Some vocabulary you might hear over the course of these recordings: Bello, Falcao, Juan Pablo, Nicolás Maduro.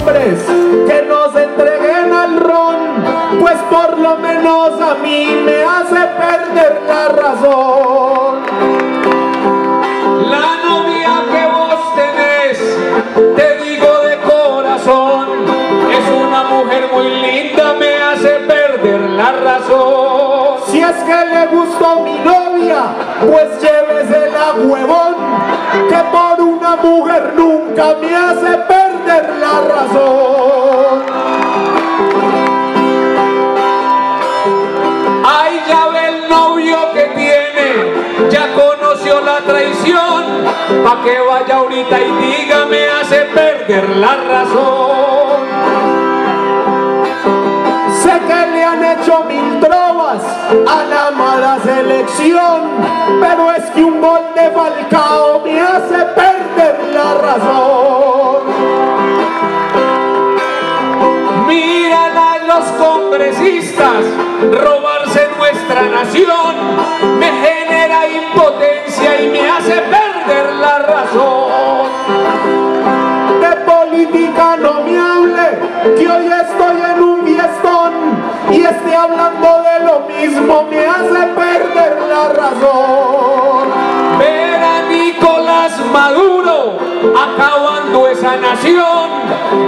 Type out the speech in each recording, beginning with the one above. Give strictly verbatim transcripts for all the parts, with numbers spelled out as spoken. hombres que nos entreguen al ron, pues por lo menos a mí me hace perder la razón. La novia que vos tenés, te digo de corazón, es una mujer muy linda, me hace perder la razón. Si es que le gustó mi novia, pues llévesela, huevón, que por una mujer nunca me hace perder la razón. Ay, ya ve el novio que tiene, ya conoció la traición, pa' que vaya ahorita y diga me hace perder la razón. Sé que le han hecho mil trovas a la mala selección, pero es que un gol de Falcao me hace perder la razón. Mírala a los congresistas robarse nuestra nación, me genera impotencia y me hace perder la razón. De política no me hable, que hoy estoy en un fiestón y esté hablando de lo mismo me hace perder la razón. Ver a Nicolás Maduro acabando esa nación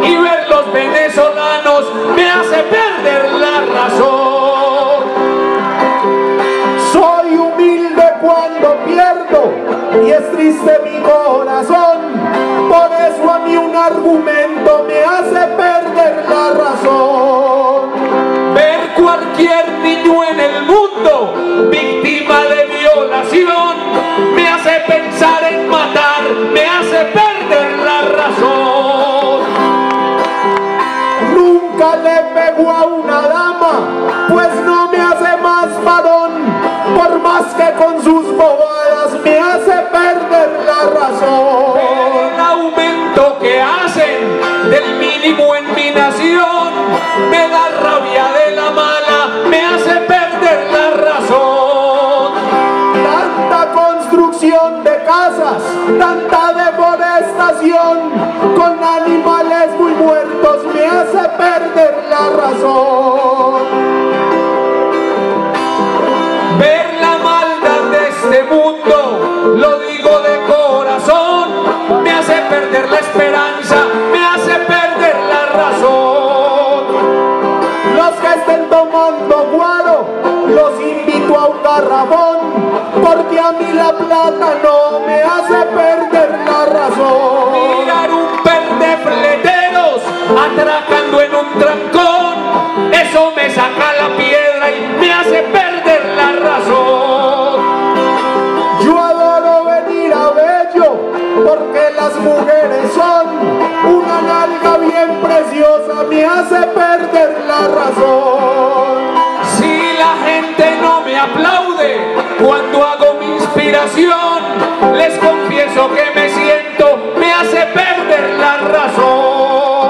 y ver los venezolanos me hace perder la razón. Soy humilde cuando pierdo y es triste mi corazón, por eso a mí un argumento me hace perder la razón. Ver cualquier niño en el mundo víctima de violación me hace pensar en matar, me hace perder la razón. Nunca le pego a una dama, pues no me hace más varón, por más que con sus bobadas me hace perder la razón. Pero el aumento que hacen del mínimo en mi nación me da rabia de la mala, me hace perder la razón. Tanta construcción de casas, tanta deforestación, con animales muy muertos me hace perder la razón. Ver la maldad de este mundo, lo digo de corazón, me hace perder la esperanza, me hace perder la razón. Los que estén tomando guaro, los invito a un garrafón, porque a mí la plata no me hace perder la razón. Mirar un par de fleteros atracando en un trancón, eso me saca la piedra y me hace perder la razón. Yo adoro venir a Bello, porque las mujeres son una nalga bien preciosa, me hace perder la razón. Si la gente no me aplaude cuando hago mi inspiración, les confieso que me siento, me hace perder la razón.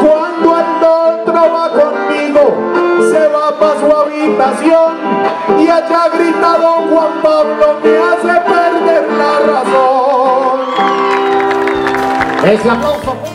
Cuando el otro va conmigo, se va para su habitación y allá grita don Juan Pablo, me hace perder la razón. Ese aplauso.